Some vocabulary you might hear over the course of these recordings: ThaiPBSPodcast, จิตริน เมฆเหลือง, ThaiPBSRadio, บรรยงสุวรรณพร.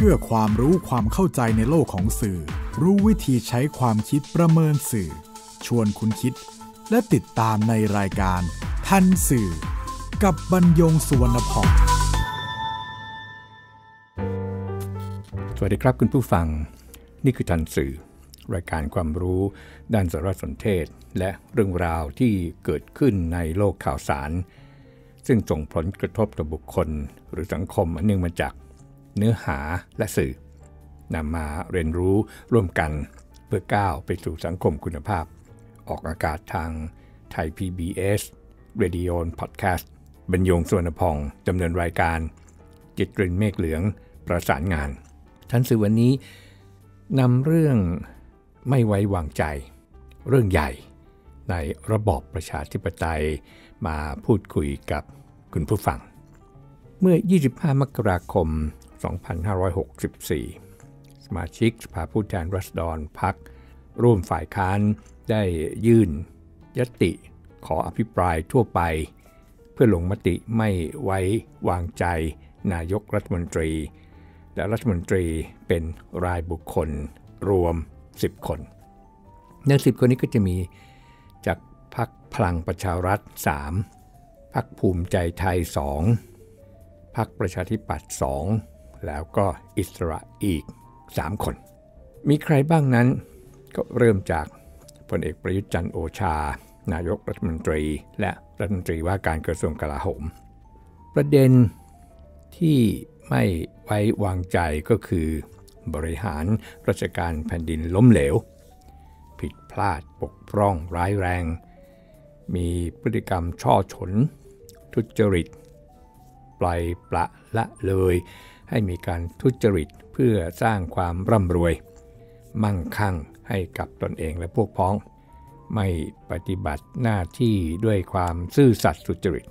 เพื่อความรู้ความเข้าใจในโลกของสื่อรู้วิธีใช้ความคิดประเมินสื่อชวนคุณคิดและติดตามในรายการทันสื่อกับบรรยงสุวรรณพรสวัสดีครับคุณผู้ฟังนี่คือทันสื่อรายการความรู้ด้านสารสนเทศและเรื่องราวที่เกิดขึ้นในโลกข่าวสารซึ่งส่งผลกระทบต่อบุคคลหรือสังคมอันเนื่องมาจากเนื้อหาและสื่อนำมาเรียนรู้ร่วมกันเพื่อก้าวไปสู่สังคมคุณภาพออกอากาศทางไทย PBS Radio Podcast บรรยงสุวรรณพงษ์ดำเนินรายการจิตกรินเมฆเหลืองประสานงานทันสื่อวันนี้นำเรื่องไม่ไว้วางใจเรื่องใหญ่ในระบอบประชาธิปไตยมาพูดคุยกับคุณผู้ฟังเมื่อ25มกราคม2564สมาชิกสภาผู้แทนราษฎรพรรคร่วมฝ่ายค้านได้ยื่นยติขออภิปรายทั่วไปเพื่อลงมติไม่ไว้วางใจนายกรัฐมนตรีและรัฐมนตรีเป็นรายบุคคลรวม10คนใน10คนนี้ก็จะมีจากพรรคพลังประชารัฐ3พรรคภูมิใจไทย2พรรคประชาธิปัตย์2แล้วก็อิสระอีก3คนมีใครบ้างนั้นก็เริ่มจากพลเอกประยุทธ์จันทร์โอชานายกรัฐมนตรีและรัฐมนตรีว่าการกระทรวงกลาโหมประเด็นที่ไม่ไว้วางใจก็คือบริหารราชการแผ่นดินล้มเหลวผิดพลาดปกพร่องร้ายแรงมีพฤติกรรมช่อฉนทุจริตปล่อยปละละเลยให้มีการทุจริตเพื่อสร้างความร่ำรวยมั่งคั่งให้กับตนเองและพวกพ้องไม่ปฏิบัติหน้าที่ด้วยความซื่อสัตย์สุจริต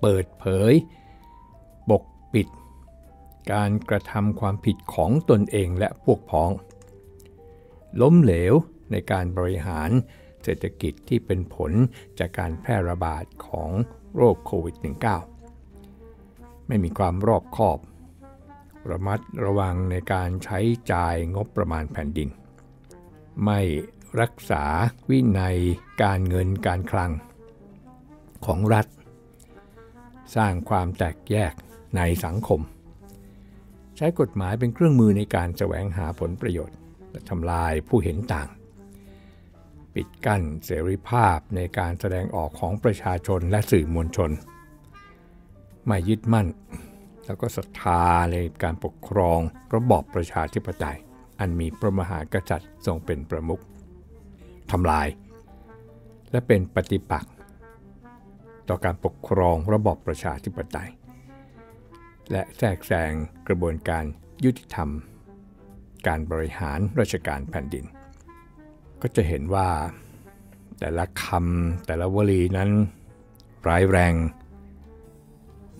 เปิดเผยปกปิดการกระทำความผิดของตนเองและพวกพ้องล้มเหลวในการบริหารเศรษฐกิจที่เป็นผลจากการแพร่ระบาดของโรคโควิด -19 ไม่มีความรอบคอบระมัดระวังในการใช้จ่ายงบประมาณแผ่นดินไม่รักษาวินัยการเงินการคลังของรัฐสร้างความแตกแยกในสังคมใช้กฎหมายเป็นเครื่องมือในการแสวงหาผลประโยชน์และทำลายผู้เห็นต่างปิดกั้นเสรีภาพในการแสดงออกของประชาชนและสื่อมวลชนไม่ยึดมั่นแล้วก็ศรัทธาในการปกครองระบอบประชาธิปไตยอันมีพระมหากษัตริย์ทรงเป็นประมุขทำลายและเป็นปฏิปักษ์ต่อการปกครองระบอบประชาธิปไตยและแทรกแซงกระบวนการยุติธรรมการบริหารราชการแผ่นดินก็จะเห็นว่าแต่ละคำแต่ละวลีนั้นร้ายแรง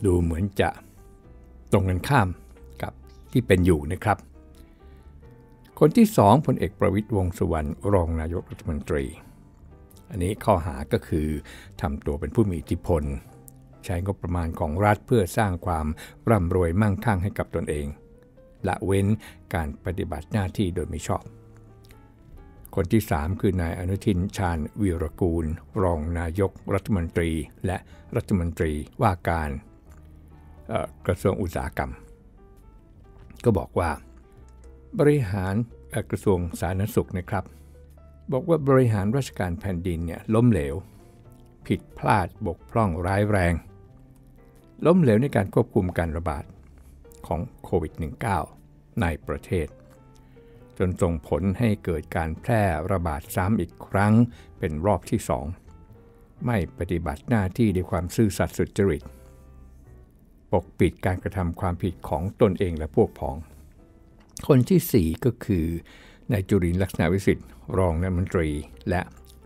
ดูเหมือนจะตรงกันข้ามกับที่เป็นอยู่นะครับคนที่2พลเอกประวิตรวงษ์สุวรรณรองนายกรัฐมนตรีอันนี้ข้อหาก็คือทำตัวเป็นผู้มีอิทธิพลใช้งบประมาณของรัฐเพื่อสร้างความร่ำรวยมั่งคั่งให้กับตนเองละเว้นการปฏิบัติหน้าที่โดยมิชอบคนที่3คือนายอนุทินชาญวีรกูลรองนายกรัฐมนตรีและรัฐมนตรีว่าการกระทรวงอุตสาหกรรมก็บอกว่าบริหารกระทรวงสาธารณสุขนะครับบอกว่าบริหารราชการแผ่นดินเนี่ยล้มเหลวผิดพลาดบกพร่องร้ายแรงล้มเหลวในการควบคุมการระบาดของโควิด -19 ในประเทศจนส่งผลให้เกิดการแพร่ระบาดซ้ำอีกครั้งเป็นรอบที่2ไม่ปฏิบัติหน้าที่ด้วยความซื่อสัตย์สุจริตปกปิดการกระทำความผิดของตนเองและพวกพ้องคนที่4ก็คือนายจุรินทร์ลักษณะวิสิทธิ์รองนายกรัฐมนตรีและ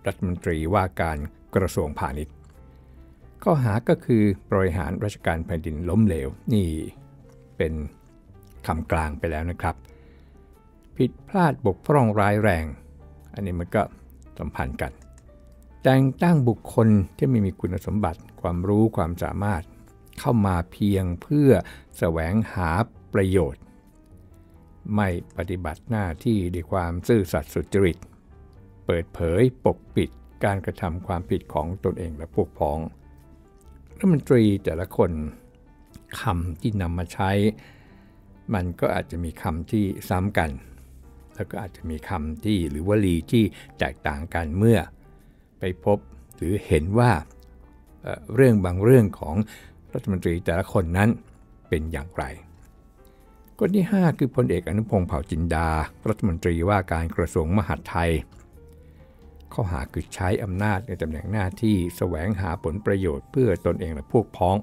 รัฐมนตรีว่าการกระทรวงพาณิชย์ข้อหาก็คือบริหารราชการแผ่นดินล้มเหลวนี่เป็นคำกลางไปแล้วนะครับผิดพลาดบกพร่องร้ายแรงอันนี้มันก็สัมพันธ์กันแต่งตั้งบุคคลที่ไม่มีคุณสมบัติความรู้ความสามารถเข้ามาเพียงเพื่อแสวงหาประโยชน์ ไม่ปฏิบัติหน้าที่ด้วยความซื่อสัตย์สุจริตเปิดเผยปกปิดการกระทำความผิดของตนเองและพวกพ้องรัฐมนตรีแต่ละคนคำที่นำมาใช้มันก็อาจจะมีคำที่ซ้ำกันแล้วก็อาจจะมีคำที่หรือวลีที่แตกต่างกันเมื่อไปพบหรือเห็นว่าเรื่องบางเรื่องของรัฐมนตรีแต่ละคนนั้นเป็นอย่างไรคนที่5คือพลเอกอนุพงษ์เผ่าจินดารัฐมนตรีว่าการกระทรวงมหาดไทยข้อหาคือใช้อำนาจในตำแหน่งหน้าที่แสวงหาผลประโยชน์เพื่อตนเองและพวกพ้อง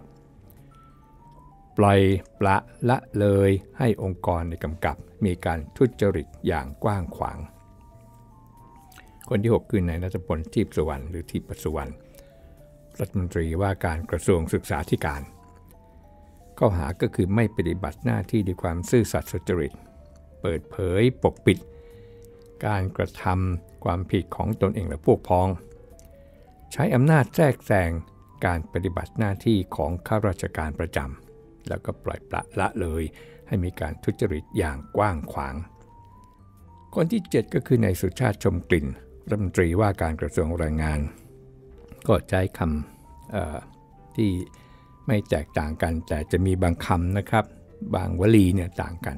ปล่อยปละละเลยให้องค์กรในกำกับมีการทุจริตอย่างกว้างขวางคนที่6คือนายณัฐพลทีปสุวรรณหรือทีปสุวรรณรัฐมนตรีว่าการกระทรวงศึกษาธิการข้อหาก็คือไม่ปฏิบัติหน้าที่ด้วยความซื่อสัตย์สุจริตเปิดเผยปกปิดการกระทำความผิดของตนเองและพวกพ้องใช้อำนาจแทรกแซงการปฏิบัติหน้าที่ของข้าราชการประจำแล้วก็ปล่อยปละละเลยให้มีการทุจริตอย่างกว้างขวางคนที่7ก็คือนายสุชาติชมกลิ่นรัฐมนตรีว่าการกระทรวงแรงงานก็ใช้คำที่ไม่แตกต่างกันแต่จะมีบางคำนะครับบางวลีเนี่ยต่างกัน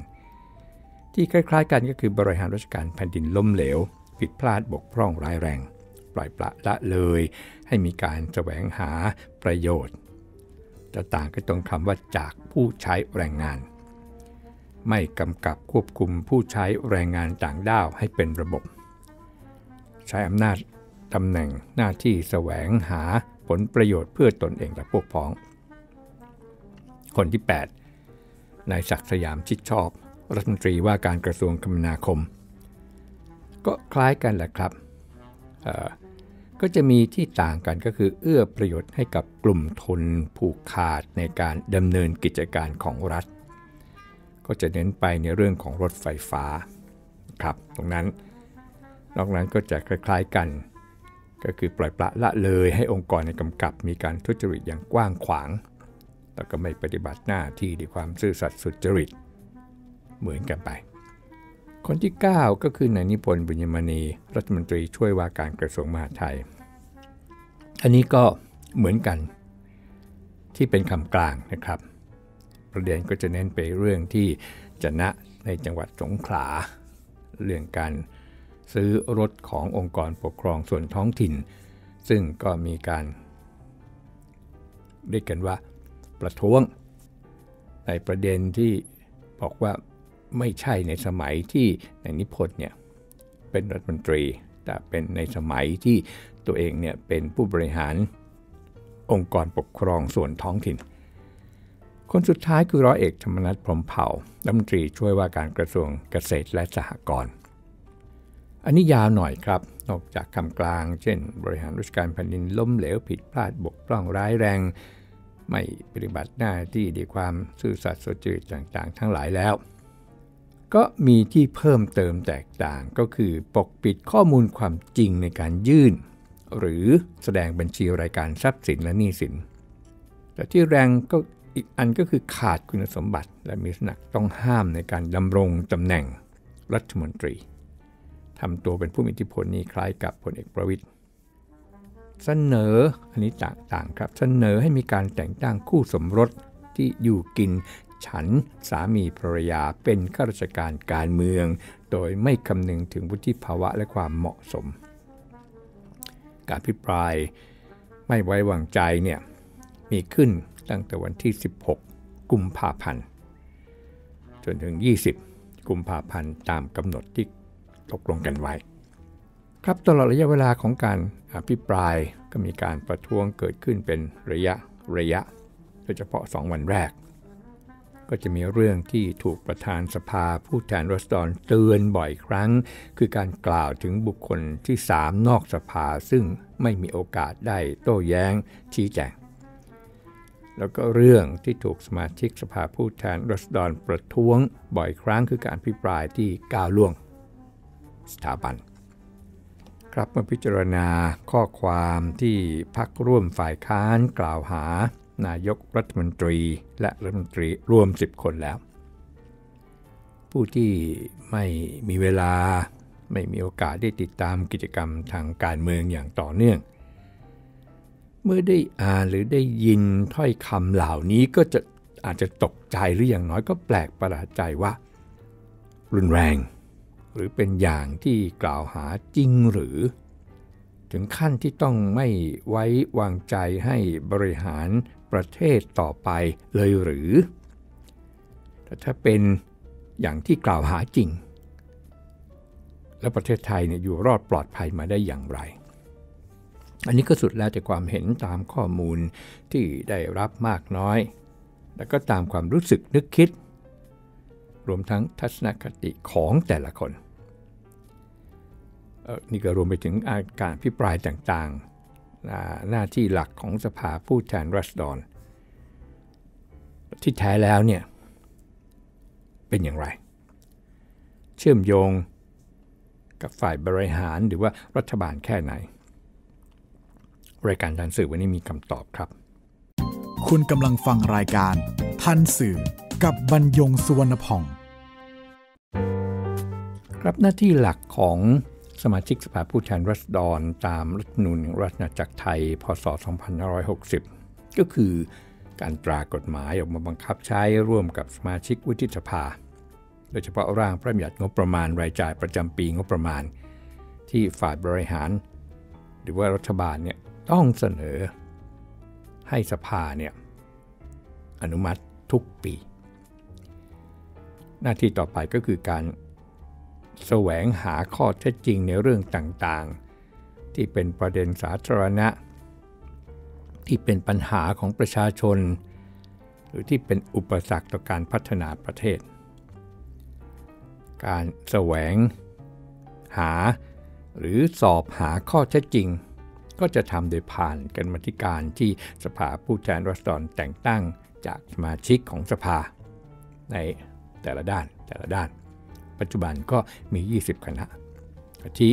ที่คล้ายๆกันก็คือบริหารราชการแผ่นดินล้มเหลวผิดพลาดบกพร่องร้ายแรงปล่อยปละละเลยให้มีการแสวงหาประโยชน์จะต่างกันตรงคำว่าจากผู้ใช้แรงงานไม่กำกับควบคุมผู้ใช้แรงงานต่างด้าวให้เป็นระบบใช้อำนาจตำแหน่งหน้าที่แสวงหาผลประโยชน์เพื่อตนเองและพวกพ้องคนที่8นายศักดิ์สยามชิดชอบรัฐมนตรีว่าการกระทรวงคมนาคมก็คล้ายกันแหละครับก็จะมีที่ต่างกันก็คือเอื้อประโยชน์ให้กับกลุ่มทุนผูกขาดในการดำเนินกิจการของรัฐก็จะเน้นไปในเรื่องของรถไฟฟ้าครับตรงนั้นนอกนั้นก็จะคล้ายๆกันก็คือปล่อยปละละเลยให้องค์กรในกำกับมีการทุจริตอย่างกว้างขวางแล้วก็ไม่ปฏิบัติหน้าที่ด้วยความซื่อสัตย์สุจริตเหมือนกันไปคนที่9ก็คือนายนิพนธ์บุญยมณีรัฐมนตรีช่วยว่าการกระทรวงมหาดไทยอันนี้ก็เหมือนกันที่เป็นคำกลางนะครับประเด็นก็จะเน้นไปเรื่องที่จะนะในจังหวัดสงขลาเรื่องการซื้อรถขององค์กรปกครองส่วนท้องถิ่นซึ่งก็มีการเรียกกันว่าประท้วงในประเด็นที่บอกว่าไม่ใช่ในสมัยที่นายนิพนธ์เนี่ยเป็นรัฐมนตรีแต่เป็นในสมัยที่ตัวเองเนี่ยเป็นผู้บริหารองค์กรปกครองส่วนท้องถิ่นคนสุดท้ายคือร้อยเอกธรรมนัสพรหมเผ่ารัฐมนตรีช่วยว่าการกระทรวงเกษตรและสหกรณ์อันนี้ยาวหน่อยครับนอกจากคำกลางเช่นบริหารราชการแผ่นดินล้มเหลวผิดพลาดบกพร่องร้ายแรงไม่ปฏิบัติหน้าที่ด้วยความซื่อสัตย์สุจริตต่างๆทั้งหลายแล้วก็มีที่เพิ่มเติมแตกต่างก็คือปกปิดข้อมูลความจริงในการยื่นหรือแสดงบัญชีรายการทรัพย์สินและหนี้สินแต่ที่แรงก็อีกอันก็คือขาดคุณสมบัติและมีลักษณะต้องห้ามในการดำรงตำแหน่งรัฐมนตรีทำตัวเป็นผู้มีอิทธิพลนี่คล้ายกับพลเอกประวิตรเสนออันนี้ต่างๆครับเสนอให้มีการแต่งตั้งคู่สมรสที่อยู่กินฉันสามีภรรยาเป็นข้าราชการการเมืองโดยไม่คำนึงถึงวุฒิภาวะและความเหมาะสมการพิปรายไม่ไว้วางใจเนี่ยมีขึ้นตั้งแต่วันที่16กุมภาพันธ์จนถึง20กุมภาพันธ์ตามกำหนดที่ตกลงกันไว้ครับตลอดระยะเวลาของการอภิปรายก็มีการประท้วงเกิดขึ้นเป็นระยะโดยเฉพาะ2วันแรกก็จะมีเรื่องที่ถูกประธานสภาผู้แทนราษฎรเตือนบ่อยครั้งคือการกล่าวถึงบุคคลที่3นอกสภาซึ่งไม่มีโอกาสได้โต้แย้งชี้แจงแล้วก็เรื่องที่ถูกสมาชิกสภาผู้แทนราษฎรประท้วงบ่อยครั้งคือการอภิปรายที่ก้าวล่วงสถาบันครับเมื่อพิจารณาข้อความที่พรรคร่วมฝ่ายค้านกล่าวหานายกรัฐมนตรีและรัฐมนตรีรวม10คนแล้ว ผู้ที่ไม่มีเวลาไม่มีโอกาสได้ติดตามกิจกรรมทางการเมืองอย่างต่อเนื่องเมื่อได้อ่านหรือได้ยินถ้อยคำเหล่านี้ก็จะอาจจะตกใจหรืออย่างน้อยก็แปลกประหลาดใจว่ารุนแรงหรือเป็นอย่างที่กล่าวหาจริงหรือถึงขั้นที่ต้องไม่ไว้วางใจให้บริหารประเทศต่อไปเลยหรือถ้าเป็นอย่างที่กล่าวหาจริงและประเทศไทยเนี่ยอยู่รอดปลอดภัยมาได้อย่างไรอันนี้ก็สุดแล้วแต่ความเห็นตามข้อมูลที่ได้รับมากน้อยแล้วก็ตามความรู้สึกนึกคิดรวมทั้งทัศนคติของแต่ละคนนี่ก็รวมไปถึงอาการพิปรายต่างๆหน้าที่หลักของสภาผู้แทนราษฎรที่แท้แล้วเนี่ยเป็นอย่างไรเชื่อมโยงกับฝ่ายบริหารหรือว่ารัฐบาลแค่ไหนรายการทันสื่อวันนี้มีคำตอบครับคุณกำลังฟังรายการทันสื่อกับบรรยงสุวรรณผ่องครับหน้าที่หลักของสมาชิกสภาผู้แทนราษฎรตามรัฐธรรมนูญราชอาณาจักรไทยพ.ศ. 2560ก็คือการตรากฎหมายออกมาบังคับใช้ร่วมกับสมาชิกวุฒิสภาโดยเฉพาะร่างพระราชบัญญัติงบประมาณรายจ่ายประจำปีงบประมาณที่ฝ่ายบริหารหรือว่ารัฐบาลเนี่ยต้องเสนอให้สภาเนี่ยอนุมัติทุกปีหน้าที่ต่อไปก็คือการแสวงหาข้อเท็จจริงในเรื่องต่างๆที่เป็นประเด็นสาธารณะที่เป็นปัญหาของประชาชนหรือที่เป็นอุปสรรคต่อการพัฒนาประเทศการแสวงหาหรือสอบหาข้อเท็จจริงก็จะทำโดยผ่านกรรมาธิการที่สภาผู้แทนราษฎรแต่งตั้งจากสมาชิกของสภาในแต่ละด้านปัจจุบันก็มี20คณะอาทิ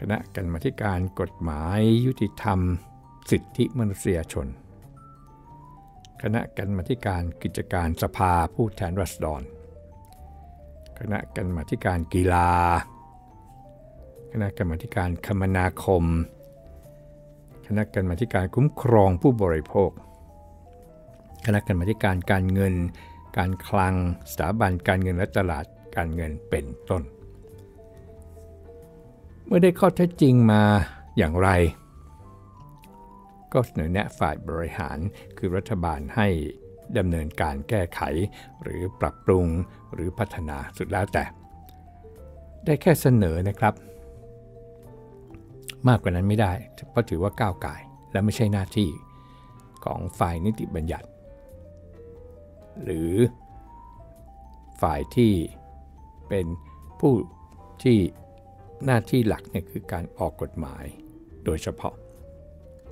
คณะกรรมาธิการกฎหมายยุติธรรมสิทธิมนุษยชนคณะกรรมาธิการกิจการสภาผู้แทนราษฎรคณะกรรมาธิการกีฬาคณะกรรมาธิการคมนาคมคณะกรรมาธิการคุ้มครองผู้บริโภคคณะกรรมาธิการการเงินการคลังสถาบันการเงินและตลาดการเงินเป็นต้นเมื่อได้ข้อเท็จจริงมาอย่างไรก็เสนอแนะฝ่ายบริหารคือรัฐบาลให้ดำเนินการแก้ไขหรือปรับปรุงหรือพัฒนาสุดแล้วแต่ได้แค่เสนอนะครับมากกว่านั้นไม่ได้เพราะถือว่าก้าวก่ายและไม่ใช่หน้าที่ของฝ่ายนิติบัญญัติหรือฝ่ายที่เป็นผู้ที่หน้าที่หลักเนี่ยคือการออกกฎหมายโดยเฉพาะ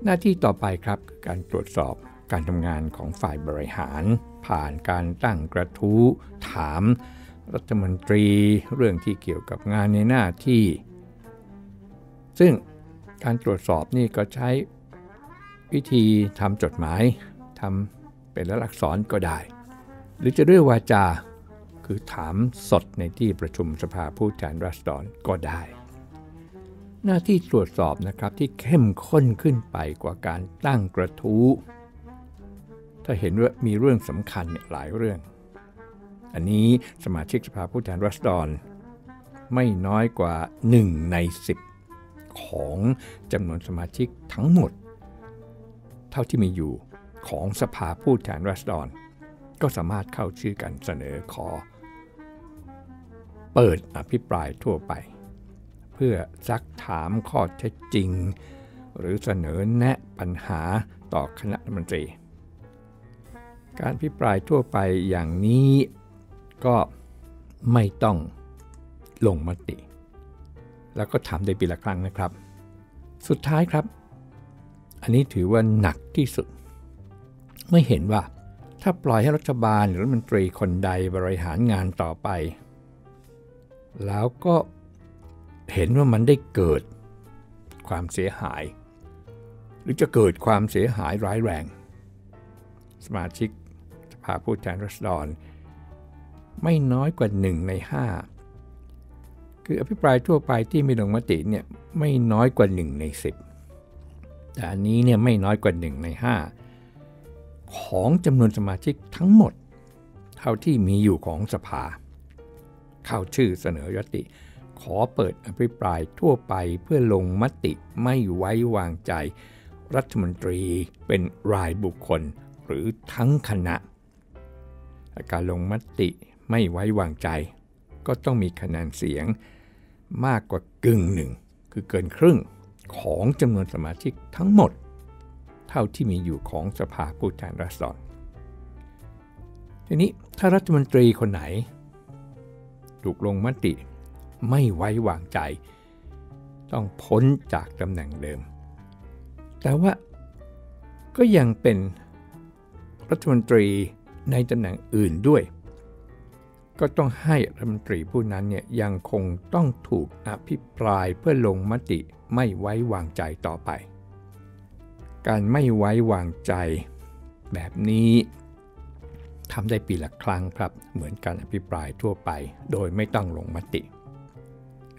หน้าที่ต่อไปครับคือการตรวจสอบการทำงานของฝ่ายบริหารผ่านการตั้งกระทู้ถามรัฐมนตรีเรื่องที่เกี่ยวกับงานในหน้าที่ซึ่งการตรวจสอบนี่ก็ใช้วิธีทำจดหมายทำเป็นลักษณ์ก็ได้หรือจะด้วยวาจาคือถามสดในที่ประชุมสภาผู้แทนราษฎรก็ได้หน้าที่ตรวจสอบนะครับที่เข้มข้นขึ้นไปกว่าการตั้งกระทู้ถ้าเห็นว่ามีเรื่องสำคัญหลายเรื่องอันนี้สมาชิกสภาผู้แทนราษฎรไม่น้อยกว่า1ใน10ของจำนวนสมาชิกทั้งหมดเท่าที่มีอยู่ของสภาผู้แทนราษฎรก็สามารถเข้าชื่อกันเสนอขอเปิดอภิปรายทั่วไปเพื่อซักถามข้อเท็จจริงหรือเสนอแนะปัญหาต่อคณะรัฐมนตรีการอภิปรายทั่วไปอย่างนี้ก็ไม่ต้องลงมติแล้วก็ถามได้ปีละครั้งนะครับสุดท้ายครับอันนี้ถือว่าหนักที่สุดไม่เห็นว่าถ้าปล่อยให้รัฐบาลหรือรัฐมนตรีคนใดบริหารงานต่อไปแล้วก็เห็นว่ามันได้เกิดความเสียหายหรือจะเกิดความเสียหายร้ายแรงสมาชิกสภาผู้แทนราษฎร ไม่น้อยกว่า1ใน5คืออภิปรายทั่วไปที่ไม่ลงมติเนี่ยไม่น้อยกว่า1ใน10แต่อันนี้เนี่ยไม่น้อยกว่า1ใน5ของจำนวนสมาชิกทั้งหมดเท่าที่มีอยู่ของสภาเข้าชื่อเสนอยติขอเปิดอภิปรายทั่วไปเพื่อลงมติไม่ไว้วางใจรัฐมนตรีเป็นรายบุคคลหรือทั้งคณะการลงมติไม่ไว้วางใจก็ต้องมีคะแนนเสียงมากกว่ากึ่งหนึ่งคือเกินครึ่งของจำนวนสมาชิกทั้งหมดเท่าที่มีอยู่ของสภาผู้แทนราษฎรทีนี้ถ้ารัฐมนตรีคนไหนถูกลงมติไม่ไว้วางใจต้องพ้นจากตำแหน่งเดิมแต่ว่าก็ยังเป็นรัฐมนตรีในตำแหน่งอื่นด้วยก็ต้องให้รัฐมนตรีผู้นั้นเนี่ยยังคงต้องถูกอภิปรายเพื่อลงมติไม่ไว้วางใจต่อไปการไม่ไว้วางใจแบบนี้ทำได้ปีละครั้งครับเหมือนการอภิปรายทั่วไปโดยไม่ต้องลงมติ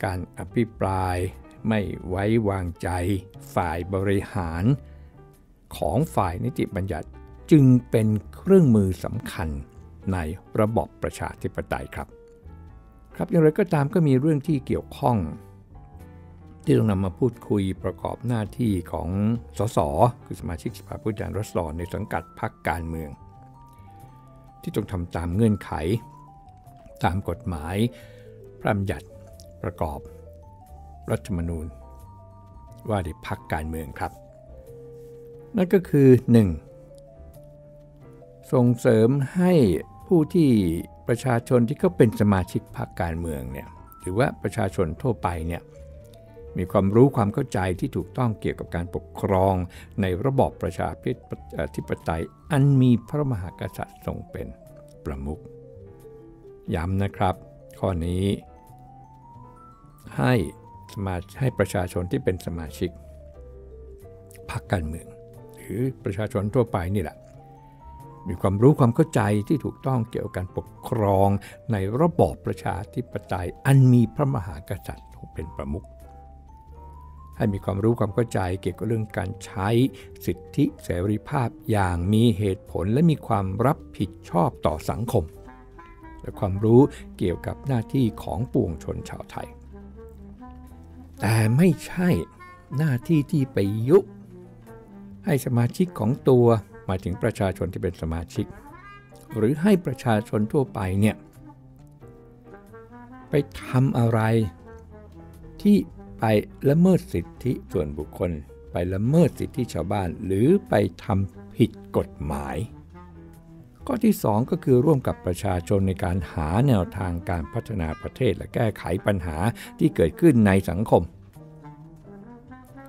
การอภิปรายไม่ไว้วางใจฝ่ายบริหารของฝ่ายนิติบัญญัติจึงเป็นเครื่องมือสำคัญในระบอบประชาธิปไตยครับอย่างไรก็ตามก็มีเรื่องที่เกี่ยวข้องที่ต้องนำมาพูดคุยประกอบหน้าที่ของสสคือสมาชิกสภาผู้แทนราษฎรในสังกัดพรรคการเมืองที่ต้องทำตามเงื่อนไขตามกฎหมายพระราชบัญญัติประกอบรัฐธรรมนูญว่าด้วยพรรคการเมืองครับนั่นก็คือ1ส่งเสริมให้ผู้ที่ประชาชนที่เขาเป็นสมาชิกพรรคการเมืองเนี่ยหรือว่าประชาชนทั่วไปเนี่ยมีความรู้ความเข้าใจที่ถูกต้องเกี่ยวกับการปกครองในระบอบประชาธิปไตยอันมีพระมหากษัตริย์ทรงเป็นประมุขย้ำนะครับข้อนี้ให้ประชาชนที่เป็นสมาชิกพรรคการเมืองหรือประชาชนทั่วไปนี่แหละมีความรู้ความเข้าใจที่ถูกต้องเกี่ยวกับการปกครองในระบอบประชาธิปไตยอันมีพระมหากษัตริย์ทรงเป็นประมุขให้มีความรู้ความเข้าใจเกี่ยวกับเรื่องการใช้สิทธิเสรีภาพอย่างมีเหตุผลและมีความรับผิดชอบต่อสังคมและความรู้เกี่ยวกับหน้าที่ของปวงชนชาวไทยแต่ไม่ใช่หน้าที่ที่ไปยุให้สมาชิกของตัวหมายถึงประชาชนที่เป็นสมาชิกหรือให้ประชาชนทั่วไปเนี่ยไปทำอะไรที่ไปละเมิดสิทธิส่วนบุคคลไปละเมิดสิทธิชาวบ้านหรือไปทำผิดกฎหมายข้อที่2ก็คือร่วมกับประชาชนในการหาแนวทางการพัฒนาประเทศและแก้ไขปัญหาที่เกิดขึ้นในสังคม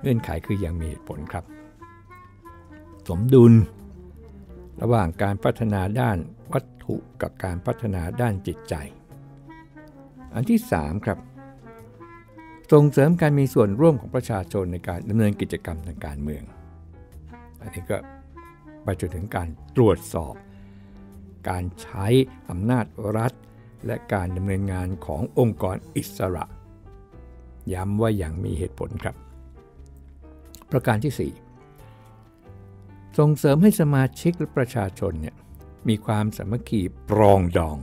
เงื่อนไขคือยังมีเหตุผลครับสมดุลระหว่างการพัฒนาด้านวัตถุกับการพัฒนาด้านจิตใจอันที่3ครับส่งเสริมการมีส่วนร่วมของประชาชนในการดำเนินกิจกรรมทางการเมืองอันนี้ก็ไปจนถึงการตรวจสอบการใช้อำนาจรัฐและการดำเนินงานขององค์กรอิสระย้ำว่าอย่างมีเหตุผลครับประการที่4ส่งเสริมให้สมาชิกและประชาชนเนี่ยมีความสามัคคีปรองดอง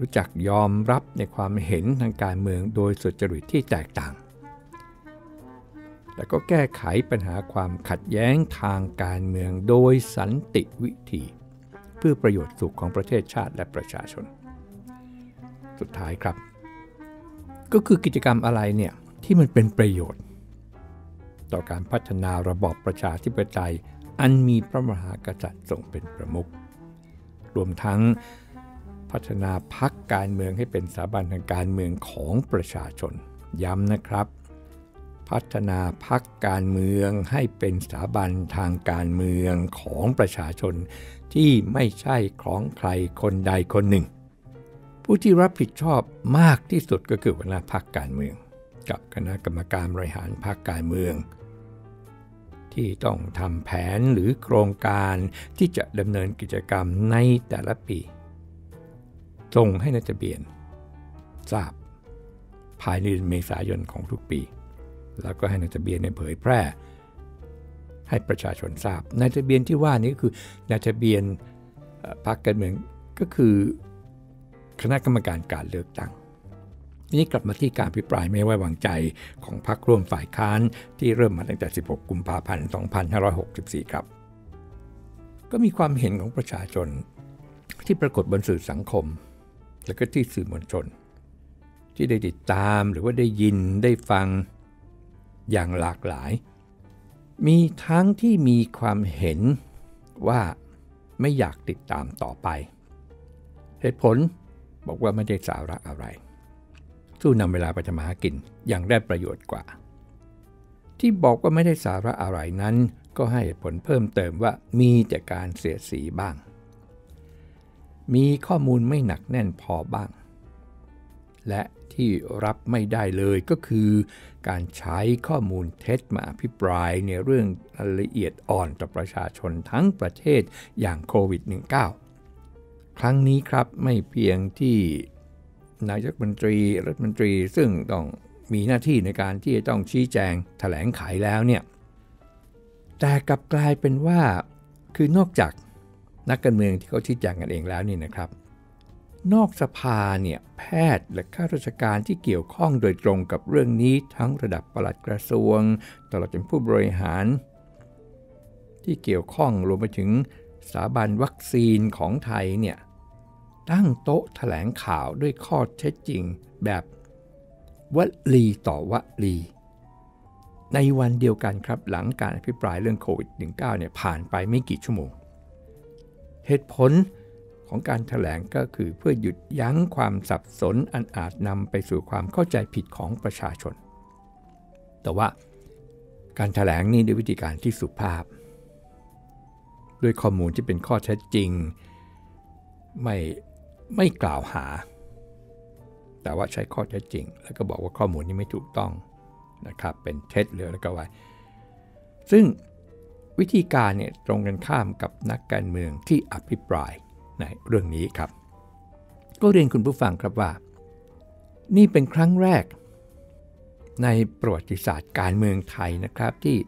รู้จักยอมรับในความเห็นทางการเมืองโดยสุจริตที่แตกต่างแล้วก็แก้ไขปัญหาความขัดแย้งทางการเมืองโดยสันติวิธีเพื่อประโยชน์สุขของประเทศชาติและประชาชนสุดท้ายครับก็คือกิจกรรมอะไรเนี่ยที่มันเป็นประโยชน์ต่อการพัฒนาระบอบประชาธิปไตยอันมีพระมหากษัตริย์ทรงเป็นประมุขรวมทั้งพัฒนาพรรคการเมืองให้เป็นสถาบันทางการเมืองของประชาชนย้ำนะครับพัฒนาพรรคการเมืองให้เป็นสถาบันทางการเมืองของประชาชนที่ไม่ใช่ของใครคนใดคนหนึ่งผู้ที่รับผิดชอบมากที่สุดก็คือหัวหน้าพรรคการเมืองกับคณะกรรมการบริหารพรรคการเมืองที่ต้องทำแผนหรือโครงการที่จะดำเนินกิจกรรมในแต่ละปี ส่งให้นายทะเบียนทราบภายในเดือนเมษายนของทุกปีแล้วก็ให้นายทะเบียนเผยแพร่ให้ประชาชนทราบนายทะเบียนที่ว่านี้ก็คือนายทะเบียนพรรคการเมืองก็คือคณะกรรมการการเลือกตั้งนี่กลับมาที่การอภิปรายไม่ไว้วางใจของพรรคร่วมฝ่ายค้านที่เริ่มมาตั้งแต่16กุมภาพันธ์2564ครับก็มีความเห็นของประชาชนที่ปรากฏบนสื่อสังคมและก็ที่สื่อมวลชนที่ได้ติดตามหรือว่าได้ยินได้ฟังอย่างหลากหลายมีทั้งที่มีความเห็นว่าไม่อยากติดตามต่อไปเหตุผลบอกว่าไม่ได้สาระอะไรสู้นำเวลาไปทำมาหากินอย่างได้ประโยชน์กว่าที่บอกว่าไม่ได้สาระอะไรนั้นก็ให้ผลเพิ่มเติมว่ามีแต่การเสียดสีบ้างมีข้อมูลไม่หนักแน่นพอบ้างและที่รับไม่ได้เลยก็คือการใช้ข้อมูลเท็จมาอภิปรายในเรื่องละเอียดอ่อนต่อประชาชนทั้งประเทศอย่างโควิด -19 ครั้งนี้ครับไม่เพียงที่นายกรัฐมนตรีซึ่งต้องมีหน้าที่ในการที่จะต้องชี้แจงแถลงไขแล้วเนี่ยแต่กลับกลายเป็นว่าคือนอกจากนักการเมืองที่เขาชี้แจงกันเองแล้วนี่นะครับนอกสภาเนี่ยแพทย์และข้าราชการที่เกี่ยวข้องโดยตรงกับเรื่องนี้ทั้งระดับปลัดกระทรวงตลอดจนผู้บริหารที่เกี่ยวข้องรวมไปถึงสถาบันวัคซีนของไทยเนี่ยตั้งโต๊ะแถลงข่าวด้วยข้อเท็จจริงแบบวลีต่อวลีในวันเดียวกันครับหลังการอภิปรายเรื่องโควิด -19 เนี่ยผ่านไปไม่กี่ชั่วโมงเหตุผลของการแถลงก็คือเพื่อหยุดยั้งความสับสนอันอาจนำไปสู่ความเข้าใจผิดของประชาชนแต่ว่าการแถลงนี้ด้วยวิธีการที่สุภาพด้วยข้อมูลที่เป็นข้อเท็จจริงไม่กล่าวหาแต่ว่าใช้ข้อเท็จจริงแล้วก็บอกว่าข้อมูลนี้ไม่ถูกต้องนะครับเป็นเท็จเลยแล้วก็ไว้ซึ่งวิธีการเนี่ยตรงกันข้ามกับนักการเมืองที่อภิปรายในเรื่องนี้ครับก็เรียนคุณผู้ฟังครับว่านี่เป็นครั้งแรกในประวัติศาสตร์การเมืองไทยนะครับที่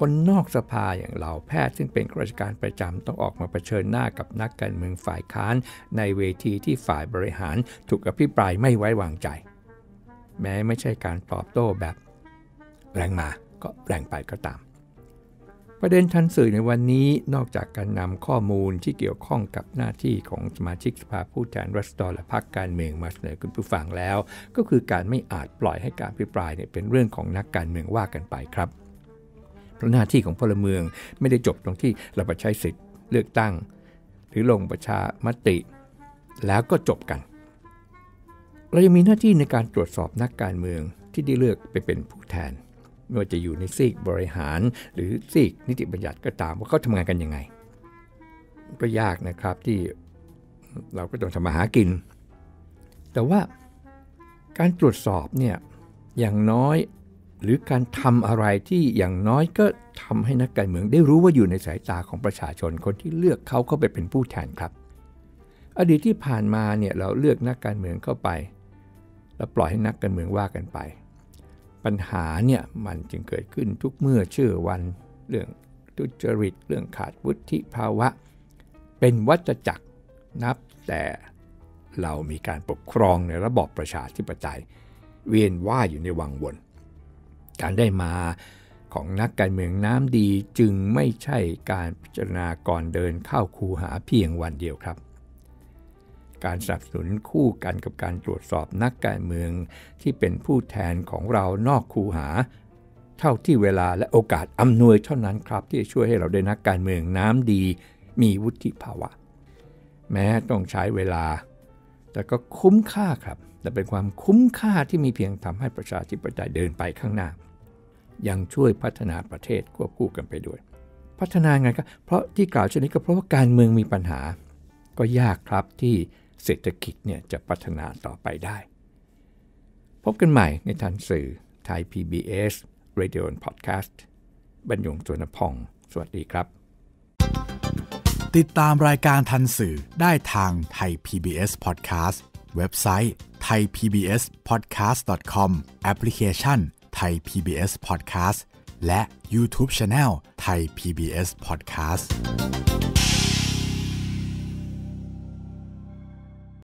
คนนอกสภาอย่างเหล่าแพทย์ซึ่งเป็นข้าราชการประจำต้องออกมาเผชิญหน้ากับนักการเมืองฝ่ายค้านในเวทีที่ฝ่ายบริหารถูกอภิปรายไม่ไว้วางใจแม้ไม่ใช่การตอบโต้แบบแรงมาก็แรงไปก็ตามประเด็นทันสื่อในวันนี้นอกจากการนำข้อมูลที่เกี่ยวข้องกับหน้าที่ของสมาชิกสภาผู้แทนราษฎรและพรรคการเมืองมาเสนอคุณผู้ฟังแล้วก็คือการไม่อาจปล่อยให้การอภิปรายเนี่ยเป็นเรื่องของนักการเมืองว่ากันไปครับเพราะหน้าที่ของพลเมืองไม่ได้จบตรงที่เราไปใช้สิทธิ์เลือกตั้งหรือลงประชามติแล้วก็จบกันเรายังมีหน้าที่ในการตรวจสอบนักการเมืองที่ได้เลือกไปเป็นผู้แทนไม่ว่าจะอยู่ในซีกบริหารหรือซีกนิติบัญญัติก็ตามว่าเขาทำงานกันยังไงก็ยากนะครับที่เราก็ต้องทำมาหากินแต่ว่าการตรวจสอบเนี่ยอย่างน้อยหรือการทำอะไรที่อย่างน้อยก็ทำให้นักการเมืองได้รู้ว่าอยู่ในสายตาของประชาชนคนที่เลือกเขาเข้าไปเป็นผู้แทนครับอดีตที่ผ่านมาเนี่ยเราเลือกนักการเมืองเข้าไปแล้วปล่อยให้นักการเมืองว่ากันไปปัญหาเนี่ยมันจึงเกิดขึ้นทุกเมื่อชื่อวันเรื่องทุจริตเรื่องขาดวุฒิภาวะเป็นวัฏจักรนับแต่เรามีการปกครองในระบอบประชาธิปไตยเวียนว่ายอยู่ในวังวนการได้มาของนักการเมืองน้ำดีจึงไม่ใช่การพิจารณาก่อนเดินเข้าคูหาเพียงวันเดียวครับการสนับสนุนคู่กันกับการตรวจสอบนักการเมืองที่เป็นผู้แทนของเรานอกคูหาเท่าที่เวลาและโอกาสอำนวยเท่านั้นครับที่จะช่วยให้เราได้นักการเมืองน้ำดีมีวุฒิภาวะแม้ต้องใช้เวลาแต่ก็คุ้มค่าครับแต่เป็นความคุ้มค่าที่มีเพียงทำให้ประชาธิปไตยเดินไปข้างหน้ายังช่วยพัฒนาประเทศควบคู่กันไปด้วยพัฒนาไงครับเพราะที่กล่าวเช่นนี้ก็เพราะว่าการเมืองมีปัญหาก็ยากครับที่เศรษฐกิจเนี่ยจะพัฒนาต่อไปได้พบกันใหม่ในทันสื่อไทย PBS Radio and Podcast บรรยง สวนพงศ์สวัสดีครับ ติดตามรายการทันสื่อได้ทาง Thai PBS Podcast เว็บไซต์ thaipbspodcast.com แอปพลิเคชัน Thai PBS Podcast และ YouTube Channel Thai PBS Podcast